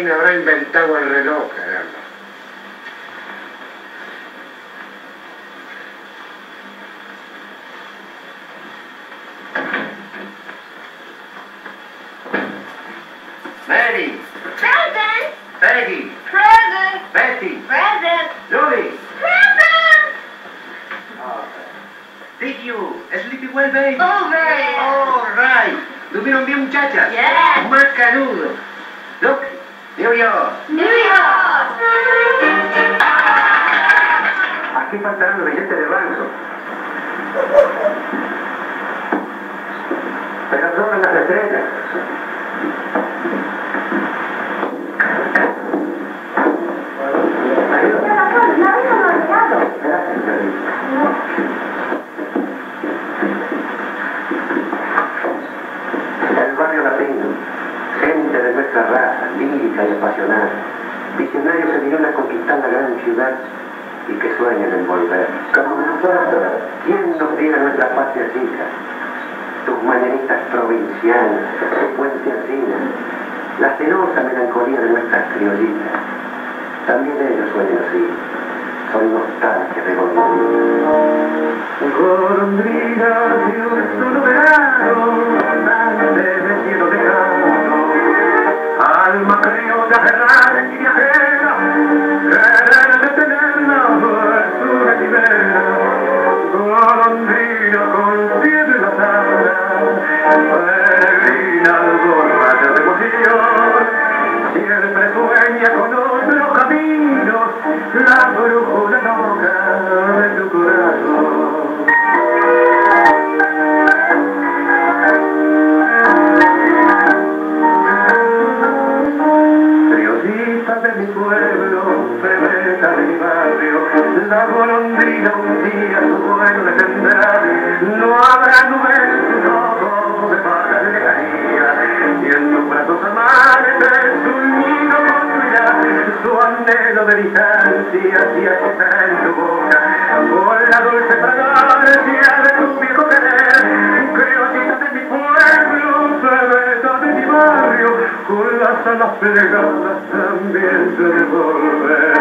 quién habrá inventado el reloj, caramba. Mary. Present. Peggy. Present. Betty. Present. Julie. Present. Oh. Did you sleep well, baby? Oh, very. All right. ¿Durmieron bien, muchachas? Yes. Macanudo. Look, New York. New York. Aquí faltarán los billetes de banco. Pero sobran las estrellas. Raza, lírica y apasionada, visionarios se vinieron a conquistar la gran ciudad y que sueñan en volver. Como nosotros, ¿quién nos diera nuestra patria chica? Tus mañanitas provincianas, tu puente andina, la penosa melancolía de nuestras criollitas. También ellos sueñan así, son nostalgia de golondrina. De un solo verano, de cielo de alma criolla errada y viajera, querer detenerla por su retivera, golondrina con pies en la tabla, peregrina al borracho de emoción, siempre sueña con otros caminos, la brújula loca de tu corazón. La golondrina un día su vuelo detendrá, no habrá nubes, no como de baja lejanía, y en tus brazos amantes su nido construirá, su anhelo de distancia y acostará en tu boca, con la dulce fragancia de tu viejo querer, criollita de mi pueblo, plebeta de mi barrio, con las alas plegadas también se devolver.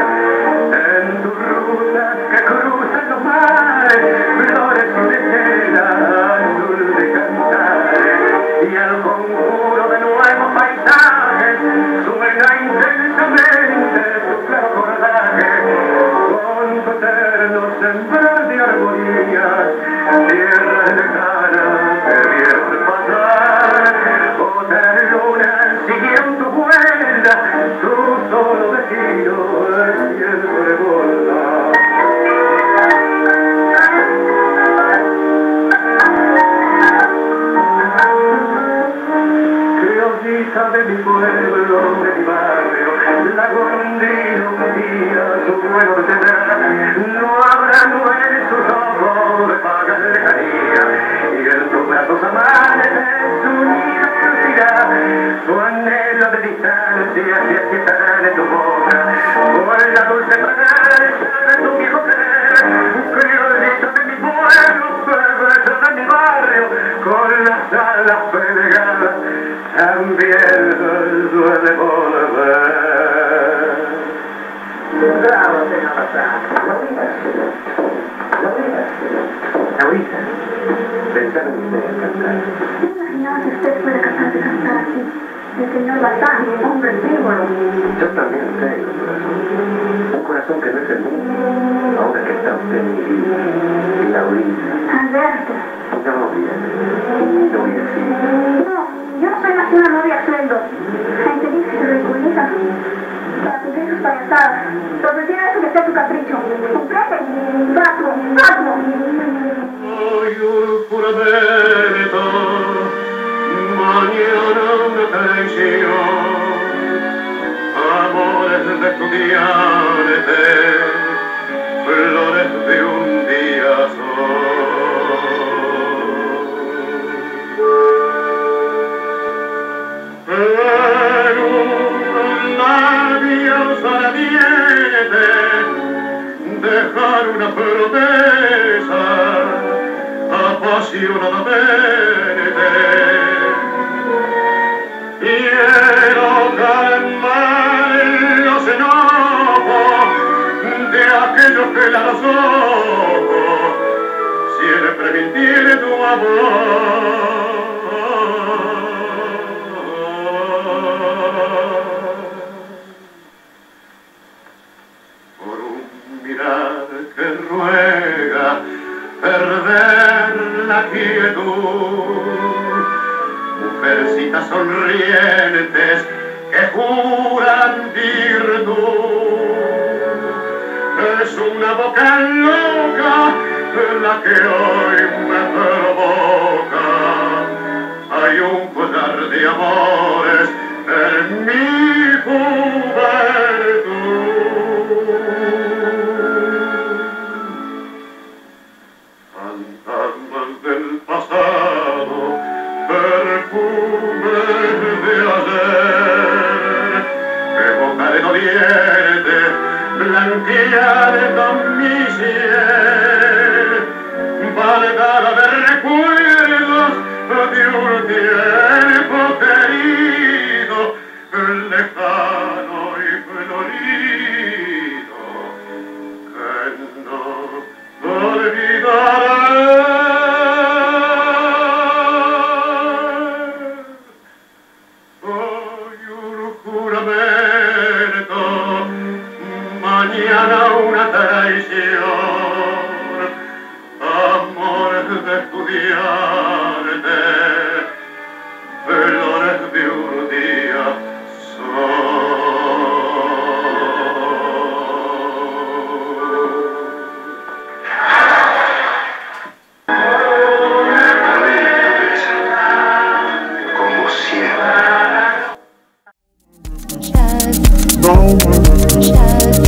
Que cruzan los mares, flores de tela, azul de cantares, y al conjuro de nuevos paisajes suena intensamente su claro cordaje, con su eterno sembrar de armonías, tierras lejanas que vieron pasar, otra luna siguiendo tu vuelta, su solo destino es siempre volar. De mi pueblo, de mi barrio, la golondrina un día su vuelo detendrá, no habrá nubes, su rojo de vagas lejanía, y en tus brazos amaneces su nido producirá, su anhelo de distancia se aquietará en tu boca, con la dulce fragancia de tu viejo querer, criollita de mi pueblo, pueblo de mi barrio, con las alas plegadas también suele volver. Bravo, señora Pasada. Laurita. Laurita. Pensaron que usted iba a cantar. Yo me imaginaba que usted fuera capaz de cantar así. El señor Batán, un hombre frívolo. Yo también tengo un corazón. Un corazón que no es el mío. Ahora que está usted en mi vida. Y Laurita. Alberto. No, bien. No, bien, sí. No. Yo no soy más que una novia sueldo. Gente dice que se reculiza para tus hijos payasadas. Pero tiene eso que sea tu capricho. Comprate, vasco, vasco. Hoy pura bebeta, mañana una traición. Amores de estudiante, flores de un día sol. Dejar una promesa apasionadamente, quiero calmar bellos que los ojos siempre mintiere tu amor. Por un mirar que ruega perder la quietud, mujercitas sonrientes que juran virtud, es una boca loca la que hoy me provoca. Hay un poder de amores en mi juventud. Fantasmas del pasado, perfumes de ayer, evocaré doliente, blanquearé con mi ciel, valgada de recuerdos de un tiempo querido, lejano y florido, que no olvidaré. Hoy un juramento, mañana una traición, amores de estudiante, flores de un día. Shut